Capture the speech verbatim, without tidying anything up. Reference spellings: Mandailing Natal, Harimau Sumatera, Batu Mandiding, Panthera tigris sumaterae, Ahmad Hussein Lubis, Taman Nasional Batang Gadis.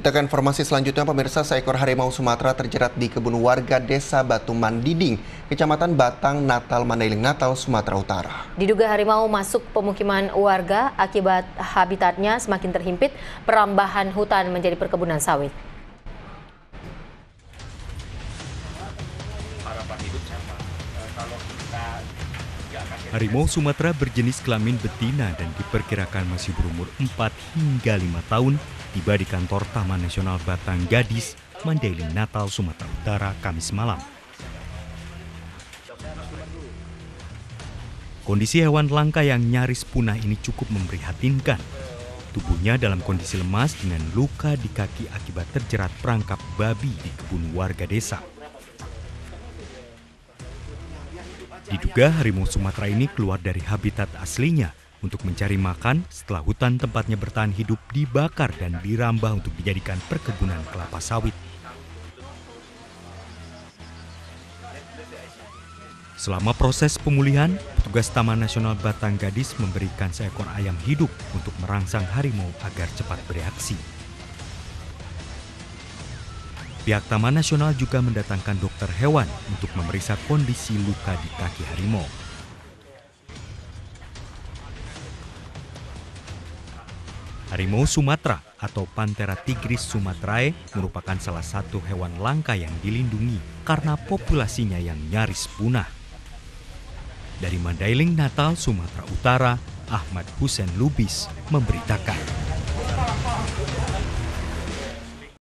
Kita ke informasi selanjutnya, pemirsa. Seekor harimau Sumatera terjerat di kebun warga Desa Batu Mandiding, Kecamatan Batang Natal, Mandailing Natal, Sumatera Utara. Diduga harimau masuk pemukiman warga, akibat habitatnya semakin terhimpit, perambahan hutan menjadi perkebunan sawit. Harimau Sumatera berjenis kelamin betina dan diperkirakan masih berumur empat hingga lima tahun tiba di kantor Taman Nasional Batang Gadis, Mandailing Natal, Sumatera Utara, Kamis malam. Kondisi hewan langka yang nyaris punah ini cukup memprihatinkan. Tubuhnya dalam kondisi lemas dengan luka di kaki akibat terjerat perangkap babi di kebun warga desa. Diduga harimau Sumatera ini keluar dari habitat aslinya untuk mencari makan setelah hutan tempatnya bertahan hidup dibakar dan dirambah untuk dijadikan perkebunan kelapa sawit. Selama proses pemulihan, petugas Taman Nasional Batang Gadis memberikan seekor ayam hidup untuk merangsang harimau agar cepat bereaksi. Pihak Taman Nasional juga mendatangkan dokter hewan untuk memeriksa kondisi luka di kaki harimau. Harimau Sumatera atau Panthera tigris sumaterae merupakan salah satu hewan langka yang dilindungi karena populasinya yang nyaris punah. Dari Mandailing Natal, Sumatera Utara, Ahmad Hussein Lubis memberitakan.